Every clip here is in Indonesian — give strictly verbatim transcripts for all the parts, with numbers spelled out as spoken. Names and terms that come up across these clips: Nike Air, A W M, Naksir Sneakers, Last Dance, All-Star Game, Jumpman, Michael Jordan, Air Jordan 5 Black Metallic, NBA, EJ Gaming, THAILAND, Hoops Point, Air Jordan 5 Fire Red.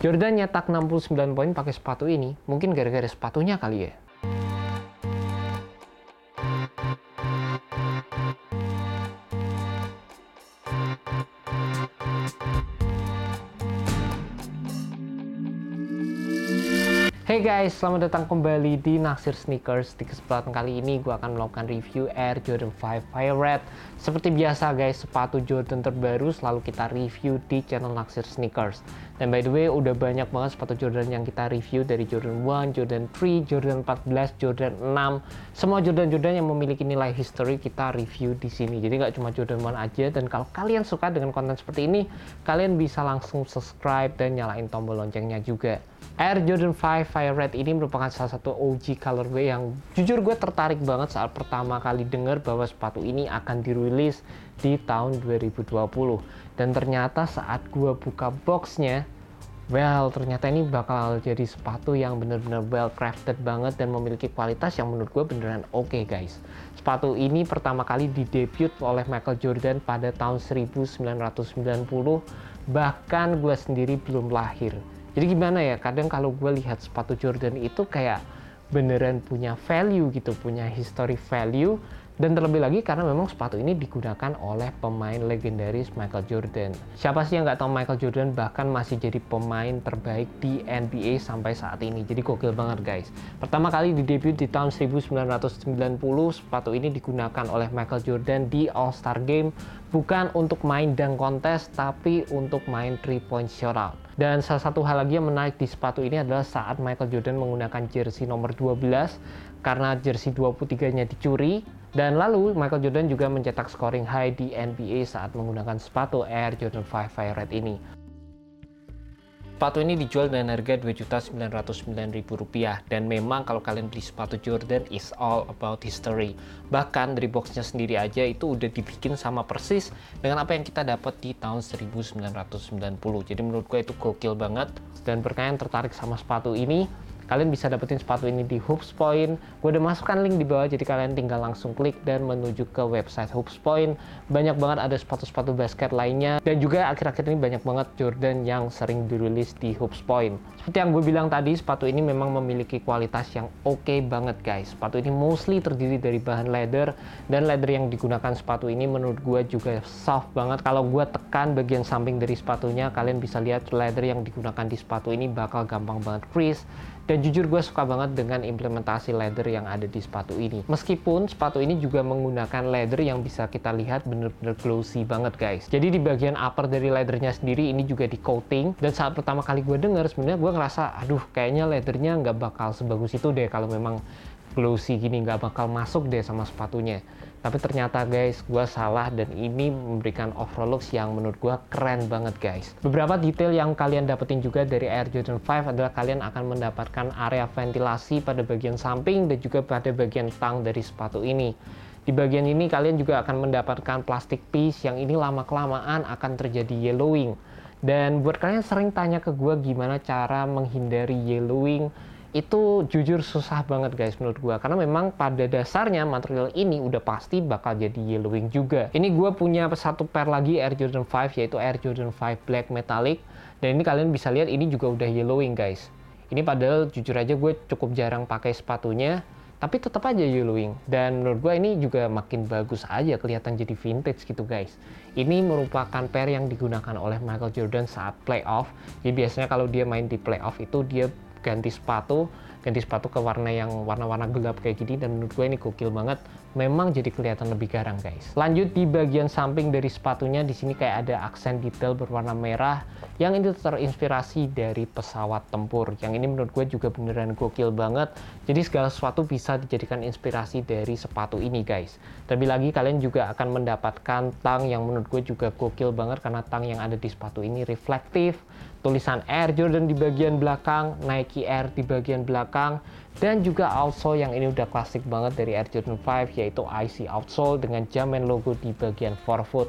Jordan nyetak enam puluh sembilan poin pakai sepatu ini, mungkin gara-gara sepatunya kali ya. Hey guys, selamat datang kembali di Naksir Sneakers. Di kesempatan kali ini gue akan melakukan review Air Jordan lima Fire Red. Seperti biasa guys, sepatu Jordan terbaru selalu kita review di channel Naksir Sneakers. Dan by the way, udah banyak banget sepatu Jordan yang kita review, dari Jordan satu, Jordan tiga, Jordan empat belas, Jordan enam. Semua Jordan-Jordan yang memiliki nilai history kita review di sini. Jadi nggak cuma Jordan satu aja, dan kalau kalian suka dengan konten seperti ini, kalian bisa langsung subscribe dan nyalain tombol loncengnya juga. Air Jordan lima Fire Red ini merupakan salah satu O G colorway yang jujur gue tertarik banget saat pertama kali dengar bahwa sepatu ini akan dirilis di tahun dua ribu dua puluh. Dan ternyata saat gue buka boxnya, well, ternyata ini bakal jadi sepatu yang bener-bener well crafted banget dan memiliki kualitas yang menurut gue beneran oke okay, guys. Sepatu ini pertama kali didebut oleh Michael Jordan pada tahun seribu sembilan ratus sembilan puluh, bahkan gue sendiri belum lahir. Jadi gimana ya, kadang kalau gue lihat sepatu Jordan itu kayak beneran punya value gitu, punya history value. Dan terlebih lagi karena memang sepatu ini digunakan oleh pemain legendaris Michael Jordan. Siapa sih yang nggak tahu Michael Jordan bahkan masih jadi pemain terbaik di N B A sampai saat ini. Jadi gokil banget guys. Pertama kali didebut di tahun seribu sembilan ratus sembilan puluh, sepatu ini digunakan oleh Michael Jordan di All-Star Game. Bukan untuk main dunk contest, tapi untuk main three point shootout. Dan salah satu hal lagi yang menarik di sepatu ini adalah saat Michael Jordan menggunakan jersey nomor dua belas, karena jersey dua puluh tiga-nya dicuri. Dan lalu Michael Jordan juga mencetak scoring high di N B A saat menggunakan sepatu Air Jordan lima Fire Red ini. Sepatu ini dijual dengan harga dua juta sembilan ratus sembilan ribu rupiah, dan memang kalau kalian beli sepatu Jordan is all about history. Bahkan dari boxnya sendiri aja itu udah dibikin sama persis dengan apa yang kita dapat di tahun seribu sembilan ratus sembilan puluh. Jadi menurut gue itu gokil banget. Dan berkaitan tertarik sama sepatu ini, kalian bisa dapetin sepatu ini di Hoops Point. Gue udah masukkan link di bawah, jadi kalian tinggal langsung klik dan menuju ke website Hoops Point. Banyak banget ada sepatu-sepatu basket lainnya, dan juga akhir-akhir ini banyak banget Jordan yang sering dirilis di Hoops Point. Seperti yang gue bilang tadi, sepatu ini memang memiliki kualitas yang oke okay banget guys. Sepatu ini mostly terdiri dari bahan leather, dan leather yang digunakan sepatu ini menurut gue juga soft banget. Kalau gue tekan bagian samping dari sepatunya, kalian bisa lihat leather yang digunakan di sepatu ini bakal gampang banget crease. Dan jujur gue suka banget dengan implementasi leather yang ada di sepatu ini. Meskipun sepatu ini juga menggunakan leather yang bisa kita lihat bener-bener glossy banget guys. Jadi di bagian upper dari leathernya sendiri ini juga di coating. Dan saat pertama kali gue denger, sebenarnya gue ngerasa aduh kayaknya leathernya nggak bakal sebagus itu deh, kalau memang glossy gini nggak bakal masuk deh sama sepatunya. Tapi ternyata guys, gue salah, dan ini memberikan overall looks yang menurut gue keren banget guys. Beberapa detail yang kalian dapetin juga dari Air Jordan lima adalah kalian akan mendapatkan area ventilasi pada bagian samping dan juga pada bagian tang dari sepatu ini. Di bagian ini kalian juga akan mendapatkan plastik piece yang ini lama-kelamaan akan terjadi yellowing. Dan buat kalian sering tanya ke gue gimana cara menghindari yellowing, itu jujur susah banget guys menurut gue, karena memang pada dasarnya material ini udah pasti bakal jadi yellowing juga. Ini gue punya satu pair lagi Air Jordan lima, yaitu Air Jordan lima Black Metallic, dan ini kalian bisa lihat ini juga udah yellowing guys. Ini padahal jujur aja gue cukup jarang pakai sepatunya, tapi tetap aja yellowing. Dan menurut gue ini juga makin bagus aja, kelihatan jadi vintage gitu guys. Ini merupakan pair yang digunakan oleh Michael Jordan saat playoff. Jadi biasanya kalau dia main di playoff itu dia ganti sepatu, ganti sepatu ke warna yang warna-warna gelap kayak gini, dan menurut gue ini gokil banget. Memang jadi kelihatan lebih garang guys. Lanjut di bagian samping dari sepatunya, di sini kayak ada aksen detail berwarna merah yang itu terinspirasi dari pesawat tempur. Yang ini menurut gue juga beneran gokil banget. Jadi segala sesuatu bisa dijadikan inspirasi dari sepatu ini guys. Terlebih lagi kalian juga akan mendapatkan tang yang menurut gue juga gokil banget, karena tang yang ada di sepatu ini reflektif. Tulisan Air Jordan di bagian belakang, Nike Air di bagian belakang, dan juga outsole yang ini udah klasik banget dari Air Jordan lima, yaitu I C outsole dengan Jumpman logo di bagian forefoot.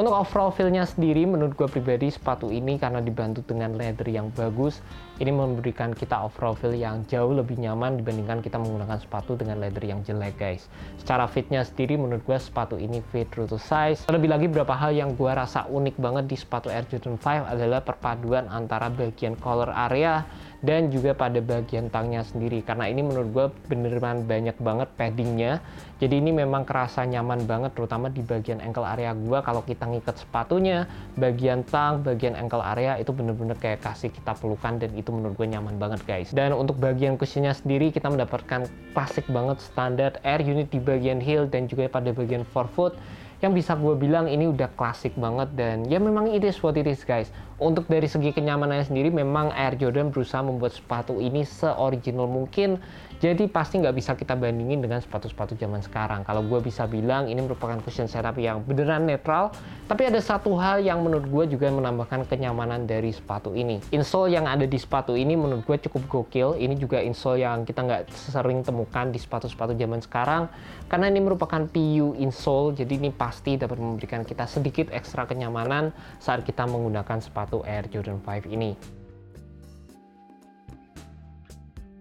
Untuk overall feel-nya sendiri, menurut gue pribadi sepatu ini karena dibantu dengan leather yang bagus, ini memberikan kita overall feel yang jauh lebih nyaman dibandingkan kita menggunakan sepatu dengan leather yang jelek, guys. Secara fit-nya sendiri, menurut gue sepatu ini fit true to size. Terlebih lagi, beberapa hal yang gue rasa unik banget di sepatu Air Jordan lima adalah perpaduan antara bagian collar area dan juga pada bagian tangnya sendiri. Karena ini menurut gue beneran banyak banget paddingnya. Jadi ini memang kerasa nyaman banget, terutama di bagian ankle area gue. Kalau kita ngikat sepatunya, bagian tang, bagian ankle area itu bener-bener kayak kasih kita pelukan, dan itu menurut gue nyaman banget, guys. Dan untuk bagian cushionnya sendiri, kita mendapatkan klasik banget standar air unit di bagian heel dan juga pada bagian forefoot, yang bisa gue bilang ini udah klasik banget, dan ya memang it is what it is, guys. Untuk dari segi kenyamanannya sendiri, memang Air Jordan berusaha membuat sepatu ini seoriginal mungkin, jadi pasti nggak bisa kita bandingin dengan sepatu-sepatu zaman sekarang. Kalau gue bisa bilang, ini merupakan cushion setup yang beneran netral, tapi ada satu hal yang menurut gue juga menambahkan kenyamanan dari sepatu ini. Insole yang ada di sepatu ini menurut gue cukup gokil. Ini juga insole yang kita nggak sering temukan di sepatu-sepatu zaman sekarang, karena ini merupakan P U insole, jadi ini pas pasti dapat memberikan kita sedikit ekstra kenyamanan saat kita menggunakan sepatu Air Jordan lima ini.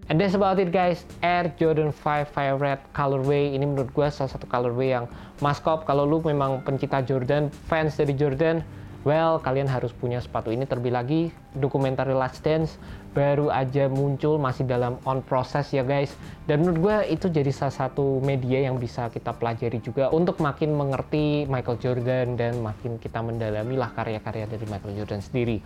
And that's about it, guys. Air Jordan lima Fire Red colorway ini menurut gue salah satu colorway yang must cop. Kalau lu memang pencinta Jordan, fans dari Jordan, well, kalian harus punya sepatu ini. Terlebih lagi, dokumenter Last Dance baru aja muncul, masih dalam on process ya, guys. Dan menurut gue itu jadi salah satu media yang bisa kita pelajari juga untuk makin mengerti Michael Jordan dan makin kita mendalami lah karya-karya dari Michael Jordan sendiri.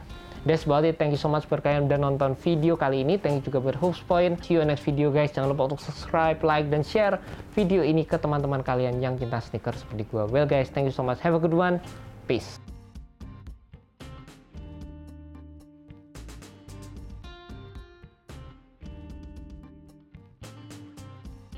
That's about it. Thank you so much buat kalian udah nonton video kali ini. Thank you juga buat Hoops Point. See you in next video, guys. Jangan lupa untuk subscribe, like, dan share video ini ke teman-teman kalian yang cinta sneakers seperti gue. Well, guys, thank you so much. Have a good one. Peace.